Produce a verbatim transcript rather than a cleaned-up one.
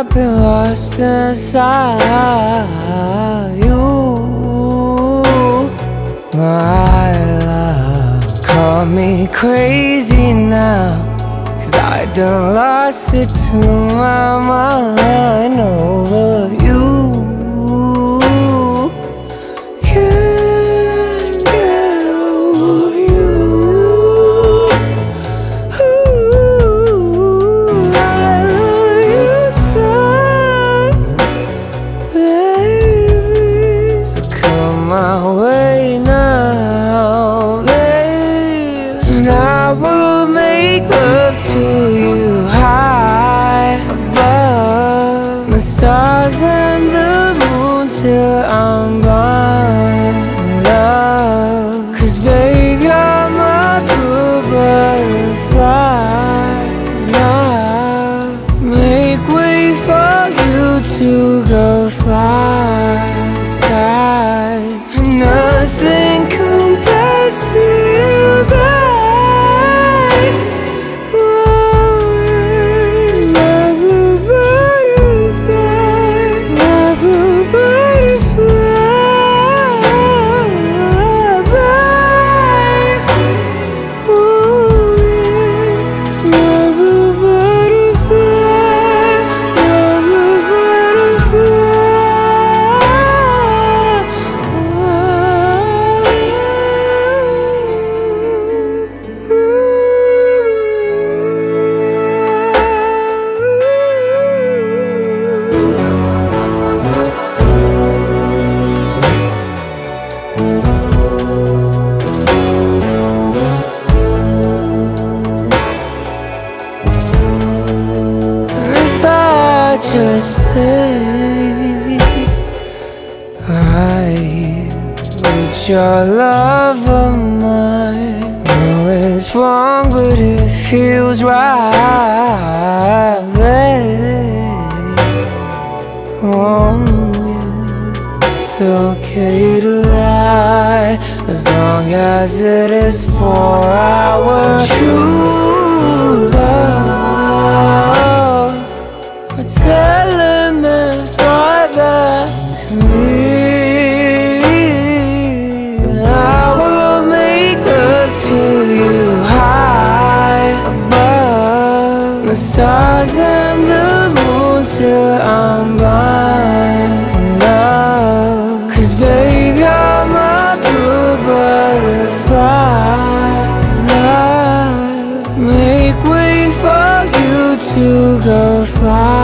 I've been lost inside you, my love. Call me crazy now, cause I done lost it to my mind over you. Can't get over you. Ooh, I love you so, baby. So come my way now, baby, and I will make love to you high above the stars and the moon till I'm gone, love. Cause babe, you're my blue butterfly now. Make way for you to go fly sky. Nothing compares to you, babe. Just stay right with your love of mine. Know it's wrong, but it feels right, babe. Oh, yeah. It's okay to lie as long as it is for our true love. Tell him and fly back to me, and I will make love to you high above the stars and the moon till I'm gone, love. Cause babe, you're my blue butterfly now. Make way for you to go fly.